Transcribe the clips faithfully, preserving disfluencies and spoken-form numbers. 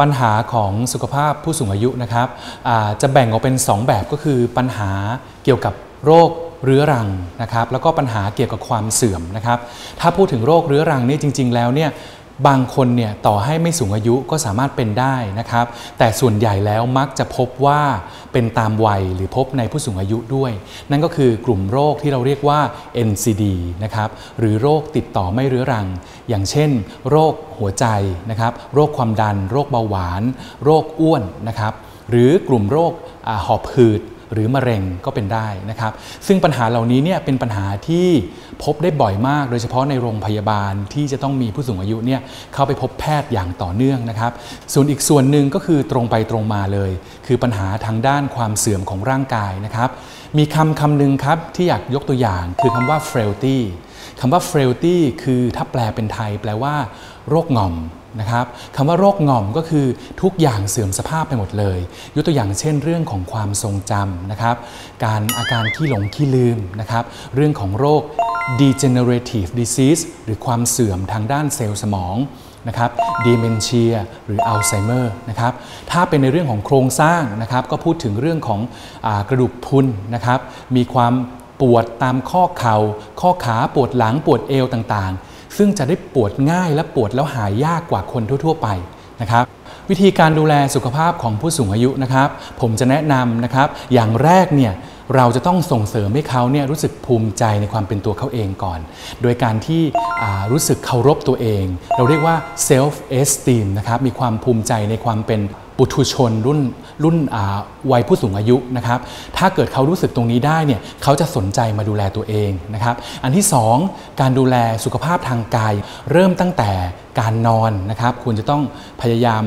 ปัญหาของสุขภาพผู้สูงอายุนะครับจะแบ่งออกเป็นสองแบบก็คือปัญหาเกี่ยวกับโรคเรื้อรังนะครับแล้วก็ปัญหาเกี่ยวกับความเสื่อมนะครับถ้าพูดถึงโรคเรื้อรังนี่จริงๆแล้วเนี่ยบางคนเนี่ยต่อให้ไม่สูงอายุก็สามารถเป็นได้นะครับแต่ส่วนใหญ่แล้วมักจะพบว่าเป็นตามวัยหรือพบในผู้สูงอายุด้วยนั่นก็คือกลุ่มโรคที่เราเรียกว่า เอ็น ซี ดี นะครับหรือโรคติดต่อไม่เรื้อรังอย่างเช่นโรคหัวใจนะครับโรคความดันโรคเบาหวานโรคอ้วนนะครับหรือกลุ่มโรคหอบหืดหรือมะเร็งก็เป็นได้นะครับซึ่งปัญหาเหล่านี้เนี่ยเป็นปัญหาที่พบได้บ่อยมากโดยเฉพาะในโรงพยาบาลที่จะต้องมีผู้สูงอายุเนี่ยเข้าไปพบแพทย์อย่างต่อเนื่องนะครับส่วนอีกส่วนหนึ่งก็คือตรงไปตรงมาเลยคือปัญหาทางด้านความเสื่อมของร่างกายนะครับมีคำคำหนึ่งครับที่อยากยกตัวอย่างคือคำว่า frailty คำว่า frailty คือถ้าแปลเป็นไทยแปลว่าโรคง่อมนะครับคำว่าโรคง่อมก็คือทุกอย่างเสื่อมสภาพไปหมดเลยยกตัวอย่างเช่นเรื่องของความทรงจำนะครับการอาการขี้หลงขี้ลืมนะครับเรื่องของโรค degenerative disease หรือความเสื่อมทางด้านเซลล์สมองนะครับ dementia หรือ Alzheimer นะครับถ้าเป็นในเรื่องของโครงสร้างนะครับก็พูดถึงเรื่องของกระดูกพรุนนะครับมีความปวดตามข้อเข่าข้อขาปวดหลังปวดเอวต่างๆซึ่งจะได้ปวดง่ายและปวดแล้วหายยากกว่าคนทั่วๆไปนะครับวิธีการดูแลสุขภาพของผู้สูงอายุนะครับผมจะแนะนำนะครับอย่างแรกเนี่ยเราจะต้องส่งเสริมให้เขาเนี่ยรู้สึกภูมิใจในความเป็นตัวเขาเองก่อนโดยการที่รู้สึกเคารพตัวเองเราเรียกว่า self esteem นะครับมีความภูมิใจในความเป็นปุถุชนรุ่นรุ่นวัยผู้สูงอายุนะครับถ้าเกิดเขารู้สึกตรงนี้ได้เนี่ยเขาจะสนใจมาดูแลตัวเองนะครับอันที่สองการดูแลสุขภาพทางกายเริ่มตั้งแต่การนอนนะครับคุณจะต้องพยายาม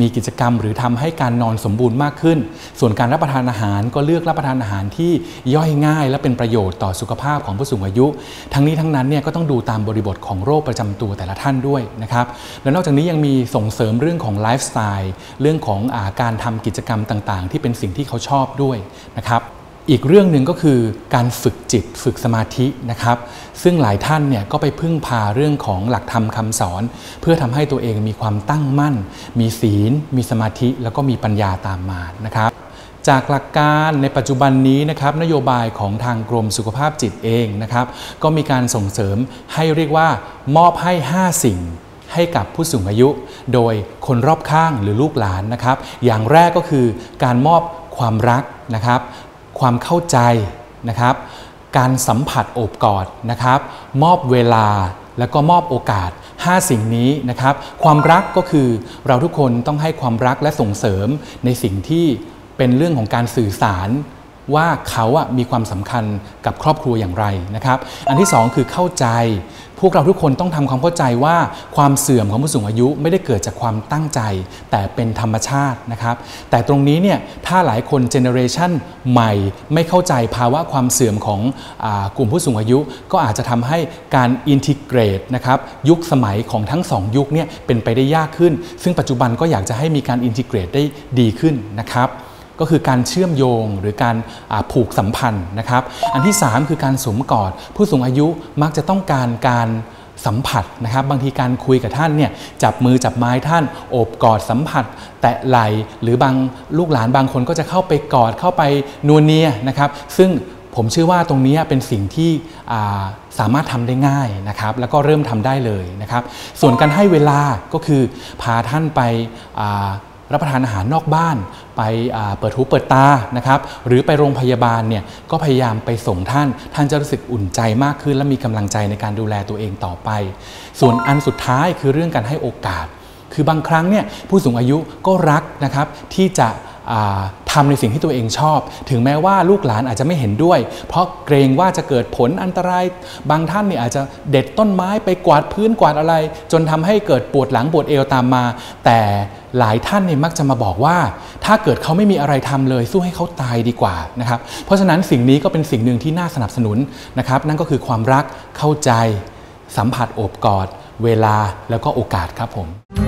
มีกิจกรรมหรือทำให้การนอนสมบูรณ์มากขึ้นส่วนการรับประทานอาหารก็เลือกรับประทานอาหารที่ย่อยง่ายและเป็นประโยชน์ต่อสุขภาพของผู้สูงอายุทั้งนี้ทั้งนั้นเนี่ยก็ต้องดูตามบริบทของโรคประจำตัวแต่ละท่านด้วยนะครับและนอกจากนี้ยังมีส่งเสริมเรื่องของไลฟ์สไตล์เรื่องของอาการทำกิจกรรมต่างๆที่เป็นสิ่งที่เขาชอบด้วยนะครับอีกเรื่องหนึ่งก็คือการฝึกจิตฝึกสมาธินะครับซึ่งหลายท่านเนี่ยก็ไปพึ่งพาเรื่องของหลักธรรมคำสอนเพื่อทำให้ตัวเองมีความตั้งมั่นมีศีลมีสมาธิแล้วก็มีปัญญาตามมานะครับจากหลักการในปัจจุบันนี้นะครับนโยบายของทางกรมสุขภาพจิตเองนะครับก็มีการส่งเสริมให้เรียกว่ามอบให้ห้าสิ่งให้กับผู้สูงอายุโดยคนรอบข้างหรือลูกหลานนะครับอย่างแรกก็คือการมอบความรักนะครับความเข้าใจนะครับการสัมผัสโอบกอดนะครับมอบเวลาแล้วก็มอบโอกาสห้าสิ่งนี้นะครับความรักก็คือเราทุกคนต้องให้ความรักและส่งเสริมในสิ่งที่เป็นเรื่องของการสื่อสารว่าเขาอะมีความสำคัญกับครอบครัวอย่างไรนะครับอันที่สองคือเข้าใจพวกเราทุกคนต้องทำความเข้าใจว่าความเสื่อมของผู้สูงอายุไม่ได้เกิดจากความตั้งใจแต่เป็นธรรมชาตินะครับแต่ตรงนี้เนี่ยถ้าหลายคนเจเนอเรชันใหม่ไม่เข้าใจภาวะความเสื่อมของกลุ่มผู้สูงอายุก็อาจจะทำให้การอินทิเกรตนะครับยุคสมัยของทั้งสองยุคเนี่ยเป็นไปได้ยากขึ้นซึ่งปัจจุบันก็อยากจะให้มีการอินทิเกรตได้ดีขึ้นนะครับก็คือการเชื่อมโยงหรือการผูกสัมพันธ์นะครับอันที่สามคือการสวมกอดผู้สูงอายุมักจะต้องการการสัมผัสนะครับบางทีการคุยกับท่านเนี่ยจับมือจับไม้ท่านโอบกอดสัมผัสแตะไหล่หรือบางลูกหลานบางคนก็จะเข้าไปกอดเข้าไปนัวเนียนะครับซึ่งผมเชื่อว่าตรงนี้เป็นสิ่งที่สามารถทำได้ง่ายนะครับแล้วก็เริ่มทำได้เลยนะครับส่วนการให้เวลาก็คือพาท่านไปรับประทานอาหารนอกบ้านไปเปิดหูเปิดตานะครับหรือไปโรงพยาบาลเนี่ยก็พยายามไปส่งท่านท่านจะรู้สึกอุ่นใจมากขึ้นและมีกำลังใจในการดูแลตัวเองต่อไปส่วนอันสุดท้ายคือเรื่องการให้โอกาสคือบางครั้งเนี่ยผู้สูงอายุก็รักนะครับที่จะทำในสิ่งที่ตัวเองชอบถึงแม้ว่าลูกหลานอาจจะไม่เห็นด้วยเพราะเกรงว่าจะเกิดผลอันตรายบางท่านเนี่ยอาจจะเด็ดต้นไม้ไปกวาดพื้นกวาดอะไรจนทำให้เกิดปวดหลังปวดเอวตามมาแต่หลายท่านเนี่ยมักจะมาบอกว่าถ้าเกิดเขาไม่มีอะไรทำเลยสู้ให้เขาตายดีกว่านะครับเพราะฉะนั้นสิ่งนี้ก็เป็นสิ่งหนึ่งที่น่าสนับสนุนนะครับนั่นก็คือความรักเข้าใจสัมผัสโอบกอดเวลาแล้วก็โอกาสครับผม